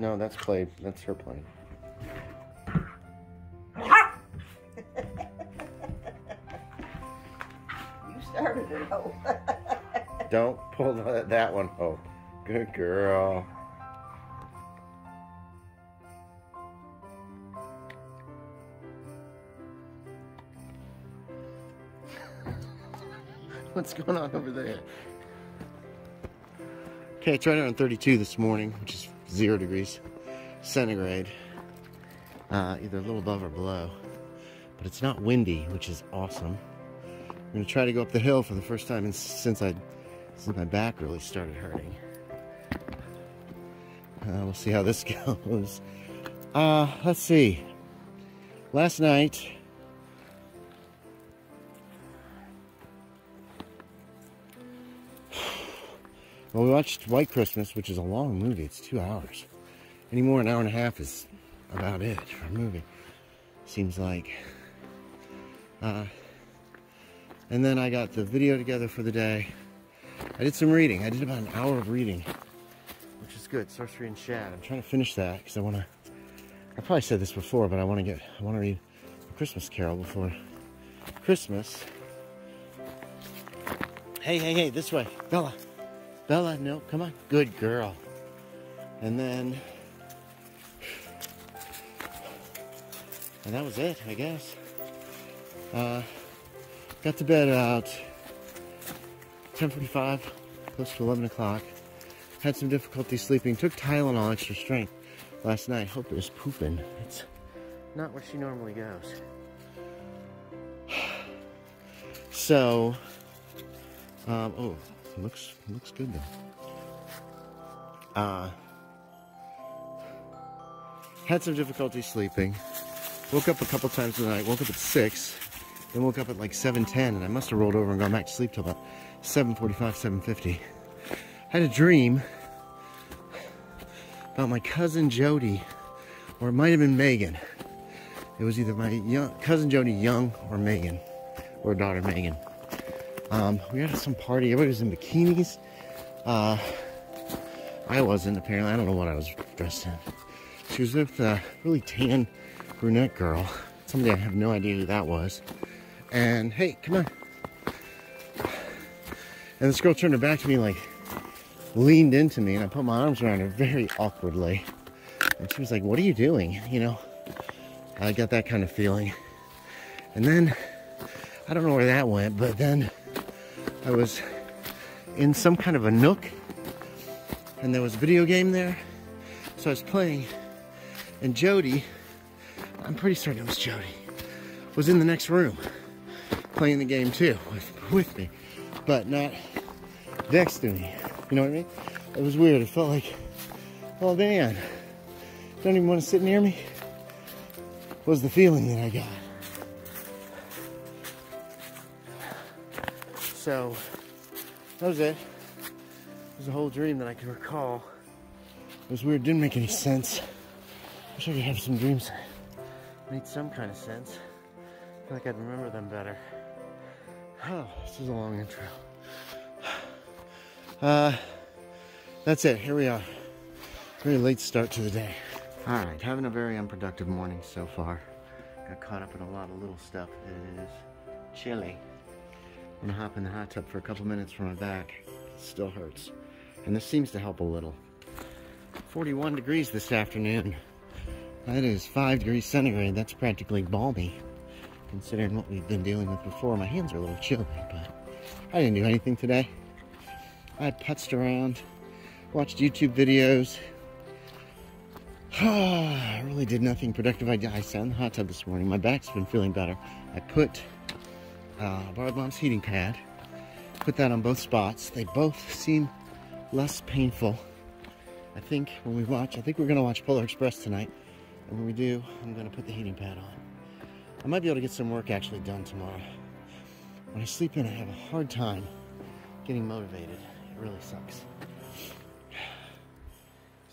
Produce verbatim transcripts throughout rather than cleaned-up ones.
No, that's played. That's her playing. You started it, Hope. Don't pull the, that one, Hope. Good girl. What's going on over there? Okay, it's right around thirty-two this morning, which is zero degrees centigrade, uh, either a little above or below, but it's not windy, which is awesome. I'm gonna try to go up the hill for the first time in, since I since my back really started hurting. Uh, we'll see how this goes. Uh, let's see. Last night, well, we watched White Christmas, which is a long movie. It's two hours. Any more, an hour and a half is about it for a movie. Seems like. Uh, and then I got the video together for the day. I did some reading. I did about an hour of reading, which is good. Sorcery and Shad. I'm trying to finish that because I want to. I probably said this before, but I want to get. I want to read A Christmas Carol before Christmas. Hey, hey, hey! This way, Bella. Bella, no, come on. Good girl. And then, and that was it, I guess. Uh, got to bed about ten forty-five, close to eleven o'clock. Had some difficulty sleeping. Took Tylenol extra strength last night. Hope it was pooping. It's not where she normally goes. So, um, oh. Looks looks good though. Uh, had some difficulty sleeping. Woke up a couple times in the night. Woke up at six, then woke up at like seven ten, and I must have rolled over and gone back to sleep till about seven forty-five, seven fifty. Had a dream about my cousin Jody, or it might have been Megan. It was either my young, cousin Jody Young or Megan, or daughter Megan. Um, we had some party. Everybody was in bikinis. Uh, I wasn't, apparently. I don't know what I was dressed in. She was with a really tan brunette girl. Somebody I have no idea who that was. And, hey, come on. And this girl turned her back to me, like, leaned into me. And I put my arms around her very awkwardly. And she was like, what are you doing? You know, I got that kind of feeling. And then, I don't know where that went, but then I was in some kind of a nook, and there was a video game there, so I was playing, and Jody, I'm pretty certain it was Jody, was in the next room, playing the game too, with, with me, but not next to me, you know what I mean? It was weird, it felt like, oh man, don't even want to sit near me, was the feeling that I got. So, that was it. It was a whole dream that I could recall. It was weird, didn't make any sense. Wish I could have some dreams that made some kind of sense. I feel like I'd remember them better. Oh, this is a long intro. Uh, that's it, here we are. Very late start to the day. All right, having a very unproductive morning so far. Got caught up in a lot of little stuff. It is chilly. I'm gonna hop in the hot tub for a couple minutes for my back. It still hurts. And this seems to help a little. forty-one degrees this afternoon. That is five degrees centigrade. That's practically balmy, considering what we've been dealing with before. My hands are a little chilly, but I didn't do anything today. I putzed around, watched YouTube videos. I really did nothing productive. I, I sat in the hot tub this morning. My back's been feeling better. I put Uh, borrowed Mom's heating pad. Put that on both spots. They both seem less painful. I think when we watch, I think we're gonna watch Polar Express tonight. And when we do, I'm gonna put the heating pad on. I might be able to get some work actually done tomorrow. When I sleep in, I have a hard time getting motivated. It really sucks.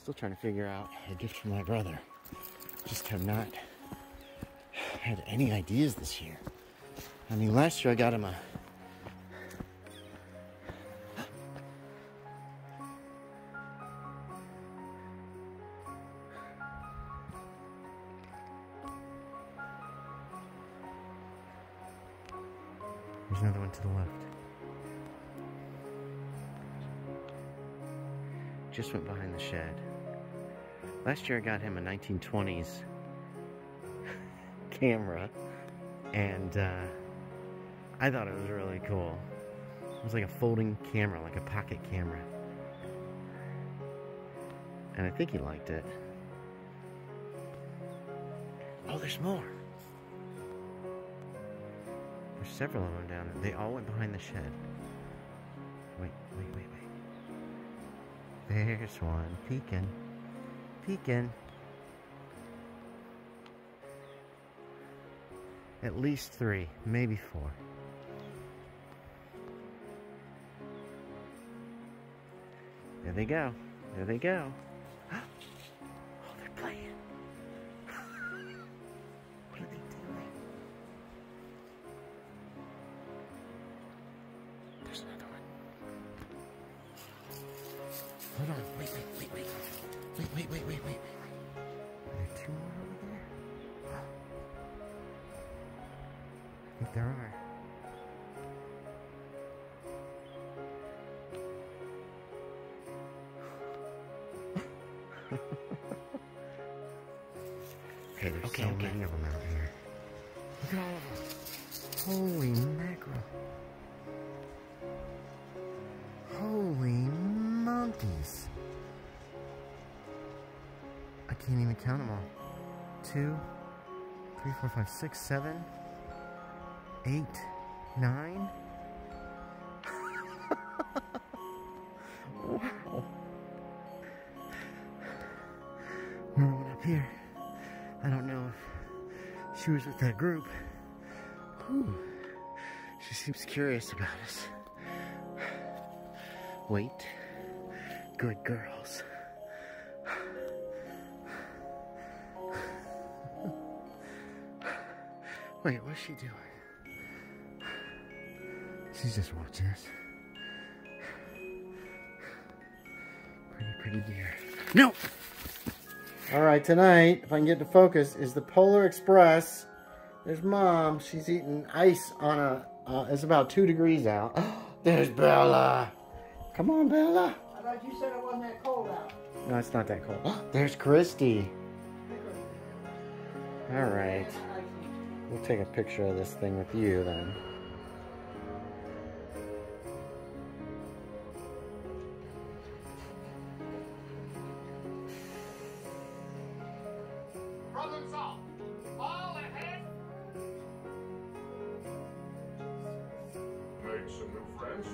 Still trying to figure out a gift for my brother. Just have not had any ideas this year. I mean, last year I got him a... There's another one to the left. Just went behind the shed. Last year I got him a nineteen twenties camera, and uh, I thought it was really cool. It was like a folding camera, like a pocket camera. And I think he liked it. Oh, there's more. There's several of them down there. They all went behind the shed. Wait, wait, wait, wait. There's one peeking. Peeking. At least three, maybe four. There they go. There they go. Hold on, wait, wait, wait, wait, wait, wait, wait, wait, wait. Are there two more over there? I think there are. Okay, there's okay, so okay. many of them out here. Look at all of them. Holy mackerel. Holy monkeys. I can't even count them all. Two, three, four, five, six, seven, eight, nine. Wow. Another one up here. I don't know if she was with that group. Whew. She seems curious about us. Wait. Good girls. Wait, what's she doing? She's just watching us. Pretty, pretty dear. No! Alright, tonight, if I can get to focus, is the Polar Express. There's Mom. She's eating ice on a... Uh, it's about two degrees out. There's Bella. Come on, Bella. I thought you said it wasn't that cold out. No, it's not that cold. There's Cristi. All right. We'll take a picture of this thing with you then. Problem solved. All ahead. Make some new friends.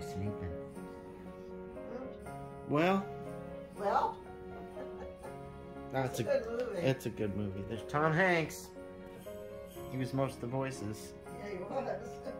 Sleeping. Well. Well. That's it's a, a good movie. It's a good movie. There's Tom Hanks. He was most of the voices. Yeah, he was.